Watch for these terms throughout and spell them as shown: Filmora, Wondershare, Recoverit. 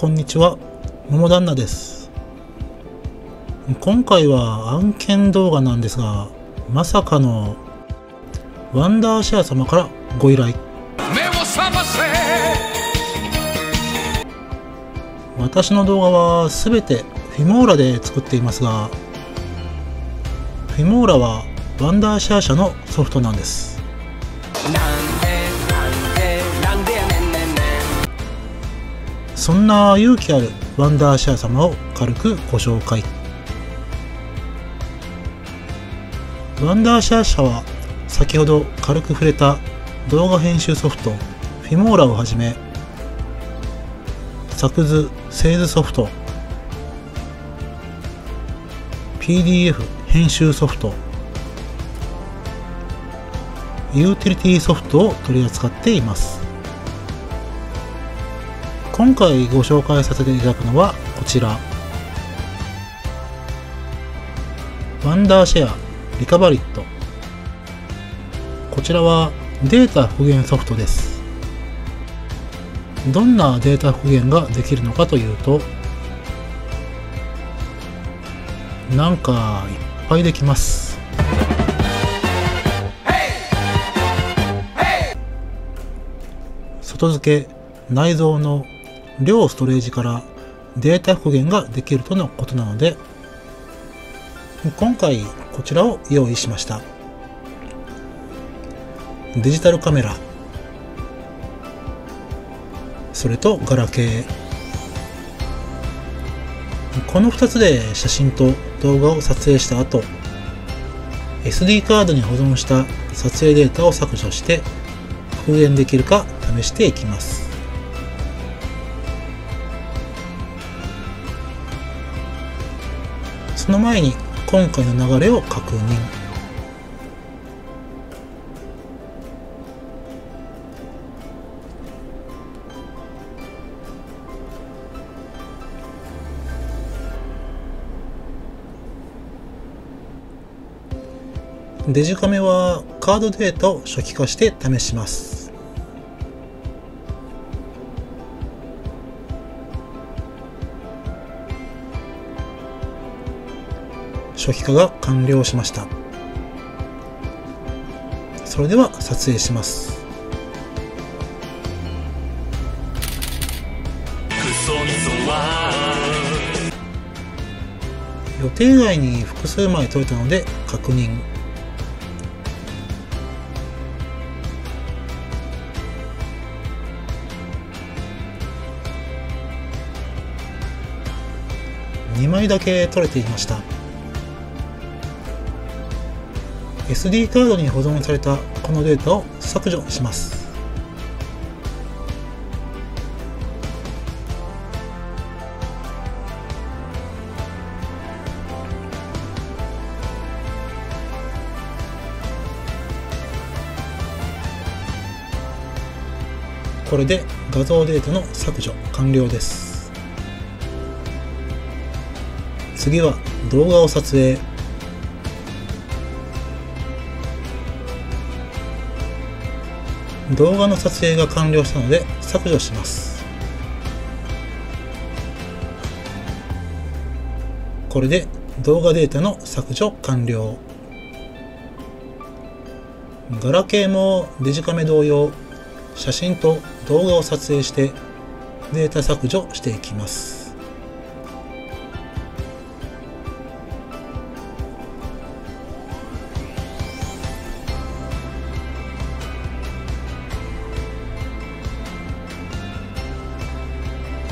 こんにちは、桃旦那です。今回は案件動画なんですが、まさかのワンダーシェア様からご依頼。目を覚ませ。私の動画は全てフィモーラで作っていますが、フィモーラはワンダーシェア社のソフトなんです。そんな勇気あるワンダーシェア様を軽くご紹介。ワンダーシェア社は先ほど軽く触れた動画編集ソフトフィモーラをはじめ、作図・製図ソフト、 PDF 編集ソフト、ユーティリティソフトを取り扱っています。今回ご紹介させていただくのはこちら、ワンダーシェアRecoverit。こちらはデータ復元ソフトです。どんなデータ復元ができるのかというと、なんかいっぱいできます。外付け、内蔵の両ストレージからデータ復元ができるとのことなので、今回こちらを用意しました。デジタルカメラ、それとガラケー、この2つで写真と動画を撮影した後、 SD カードに保存した撮影データを削除して復元できるか試していきます。その前に今回の流れを確認。デジカメはカードデータを初期化して試します。初期化が完了しました。それでは撮影します。予定外に複数枚撮れたので確認。2枚だけ撮れていました。SD カードに保存されたこのデータを削除します。これで画像データの削除完了です。次は動画を撮影。動画の撮影が完了したので削除します。これで動画データの削除完了。ガラケーもデジカメ同様、写真と動画を撮影してデータ削除していきます。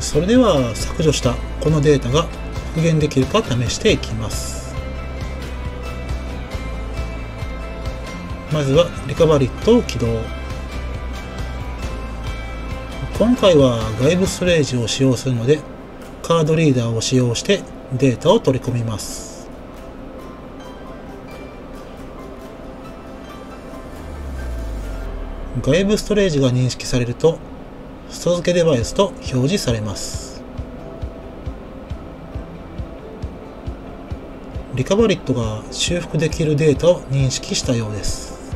それでは削除したこのデータが復元できるか試していきます。まずはRecoveritを起動。今回は外部ストレージを使用するので、カードリーダーを使用してデータを取り込みます。外部ストレージが認識されると外付けデバイスと表示されます。Recoveritが修復できるデータを認識したようです。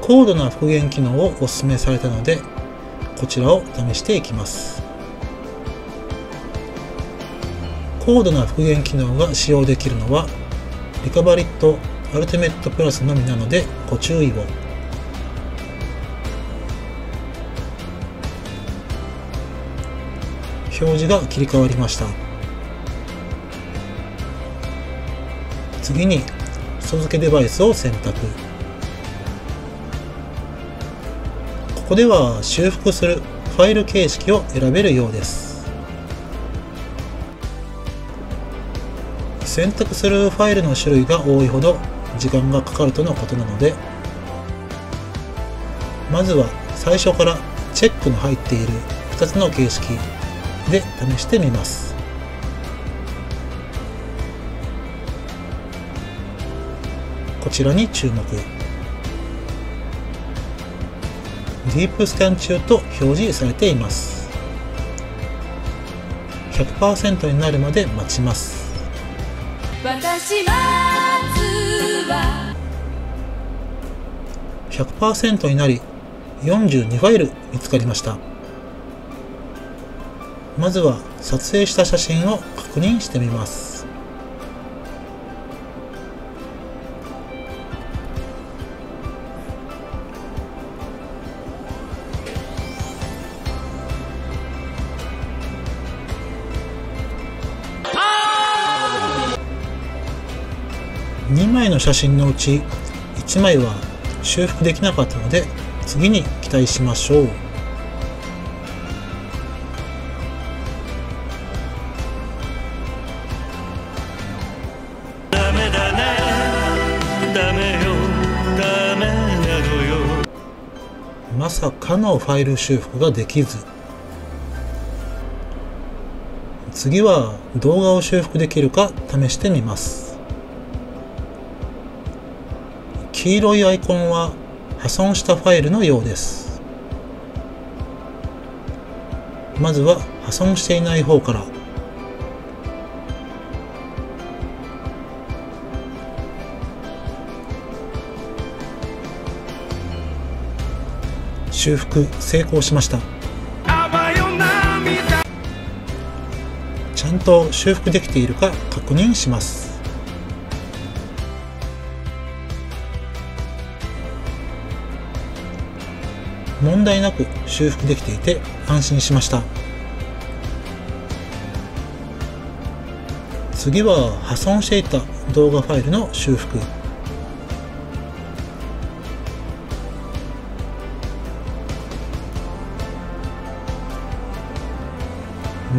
高度な復元機能をお勧めされたので、こちらを試していきます。高度な復元機能が使用できるのはRecoveritアルティメットプラスのみなのでご注意を。表示が切り替わりました。次に外付けデバイスを選択。ここでは修復するファイル形式を選べるようです。選択するファイルの種類が多いほど時間がかかるとのことなので、まずは最初からチェックの入っている2つの形式で試してみます。こちらに注目。ディープスキャン中と表示されています。 100% になるまで待ちます。100% になり42ファイル見つかりました。まずは撮影した写真を確認してみます。2枚の写真のうち1枚は修復できなかったので次に期待しましょう。まさかのファイル修復ができず、次は動画を修復できるか試してみます。黄色いアイコンは破損したファイルのようです。まずは破損していない方から。修復成功しました。ちゃんと修復できているか確認します。問題なく修復できていて安心しました。次は破損していた動画ファイルの修復。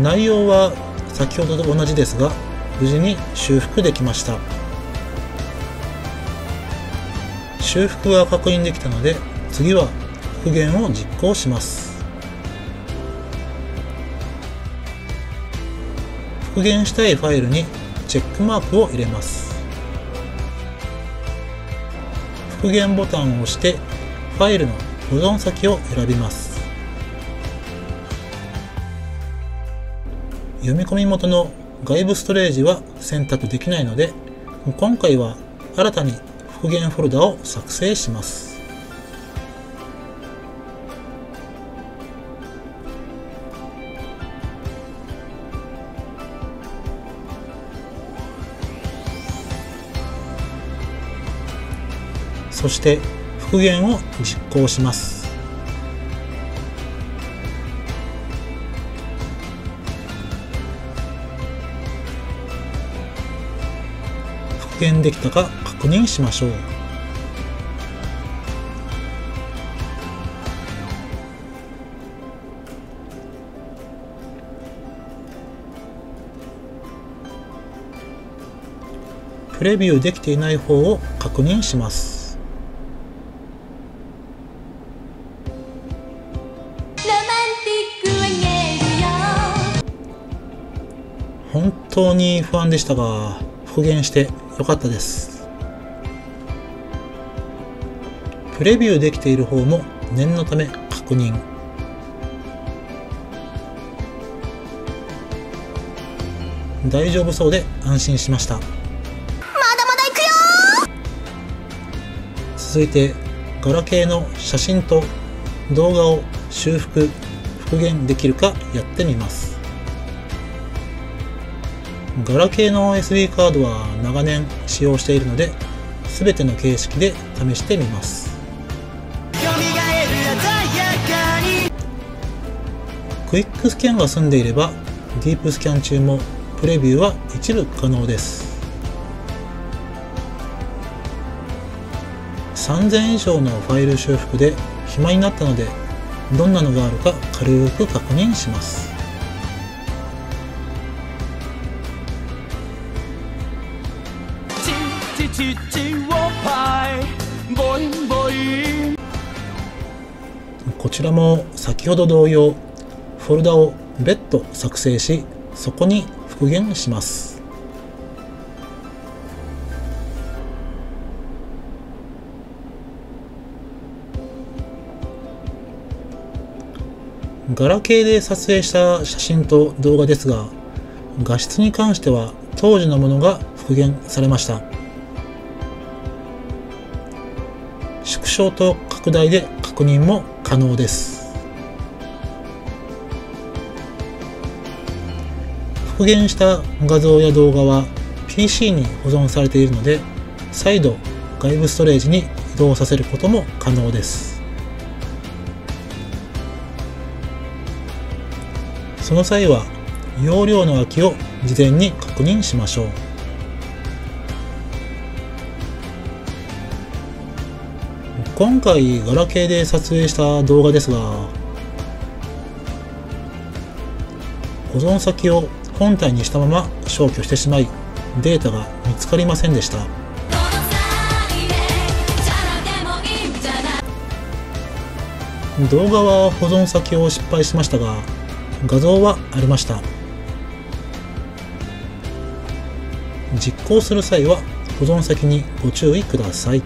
内容は先ほどと同じですが無事に修復できました。修復が確認できたので次は復元を実行します。復元したいファイルにチェックマークを入れます。復元ボタンを押してファイルの保存先を選びます。読み込み元の外部ストレージは選択できないので、今回は新たに復元フォルダを作成します。そして復元を実行します。復元できたか確認しましょう。プレビューできていない方を確認します。本当に不安でしたが復元して良かったです。プレビューできている方も念のため確認。大丈夫そうで安心しました。まだまだいくよ。続いてガラケーの写真と動画を修復復元できるかやってみます。ガラケーの SD カードは長年使用しているので、全ての形式で試してみます。クイックスキャンが済んでいれば、ディープスキャン中もプレビューは一部可能です。3000以上のファイル修復で暇になったので、どんなのがあるか軽く確認します。こちらも先ほど同様、フォルダを別途作成し、そこに復元します。ガラケーで撮影した写真と動画ですが、画質に関しては当時のものが復元されました。縮小と拡大で確認も可能です。復元した画像や動画は PC に保存されているので、再度外部ストレージに移動させることも可能です。その際は容量の空きを事前に確認しましょう。今回ガラケーで撮影した動画ですが、保存先を本体にしたまま消去してしまい、データが見つかりませんでした。動画は保存先を失敗しましたが、画像はありました。実行する際は保存先にご注意ください。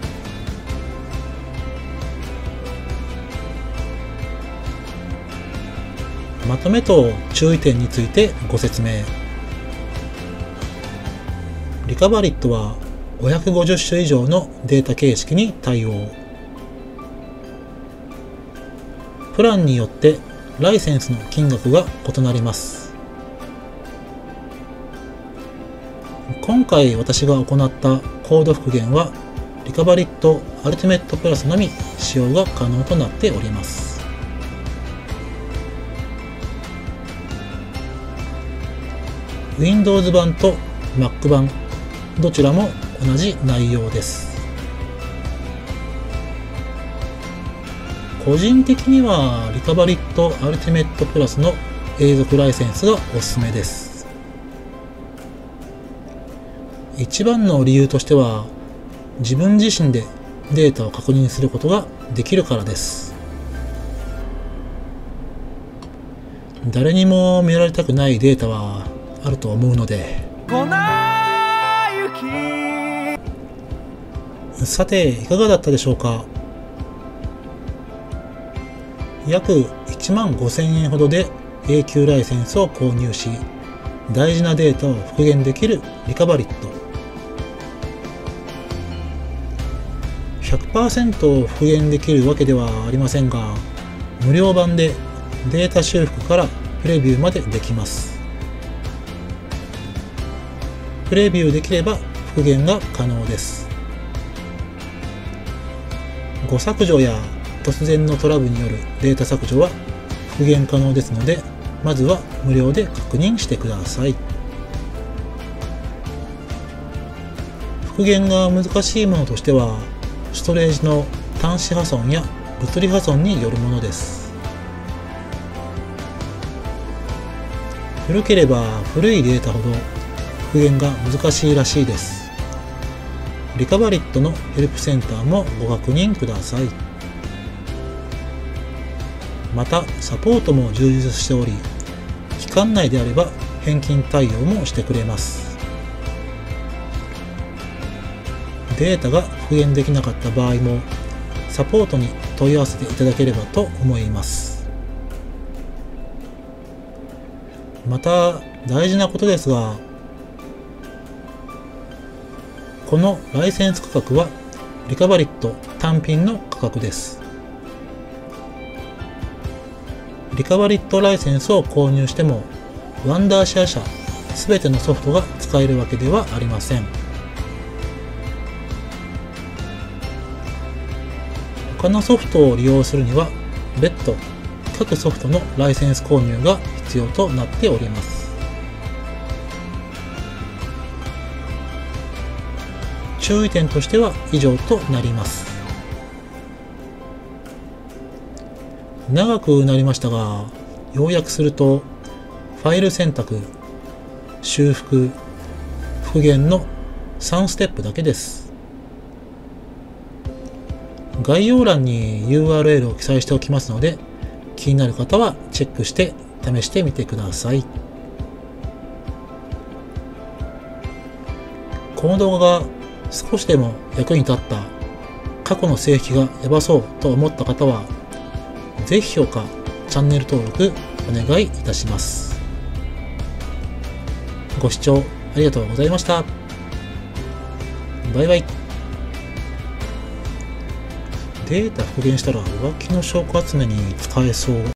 まとめと注意点についてご説明。Recoveritは550種以上のデータ形式に対応。プランによってライセンスの金額が異なります。今回私が行ったコード復元はRecoveritアルティメットプラスのみ使用が可能となっております。Windows 版と Mac 版どちらも同じ内容です。個人的にはRecoveritアルティメットプラスの永続ライセンスがおすすめです。一番の理由としては、自分自身でデータを確認することができるからです。誰にも見られたくないデータはあると思うので。さて、いかがだったでしょうか。約1万5000円ほどで永久ライセンスを購入し、大事なデータを復元できるRecoverit。 100% 復元できるわけではありませんが、無料版でデータ修復からプレビューまでできます。プレビューできれば復元が可能です。誤削除や突然のトラブルによるデータ削除は復元可能ですので、まずは無料で確認してください。復元が難しいものとしては、ストレージの端子破損や物理破損によるものです。古ければ古いデータほど復元が難しいらしいです。Recoveritのヘルプセンターもご確認ください。また、サポートも充実しており、期間内であれば返金対応もしてくれます。データが復元できなかった場合もサポートに問い合わせていただければと思います。また、大事なことですが、このライセンス価格はRecoverit単品の価格です。Recoveritライセンスを購入しても、ワンダーシェア社全てのソフトが使えるわけではありません。他のソフトを利用するには、別途各ソフトのライセンス購入が必要となっております。注意点としては以上となります。長くなりましたが、要約すると、ファイル選択、修復、復元の3ステップだけです。概要欄に URL を記載しておきますので、気になる方はチェックして試してみてください。この動画が少しでも役に立った、過去の性癖がやばそうと思った方は、ぜひ評価、チャンネル登録お願いいたします。ご視聴ありがとうございました。バイバイ。データ復元したら浮気の証拠集めに使えそう。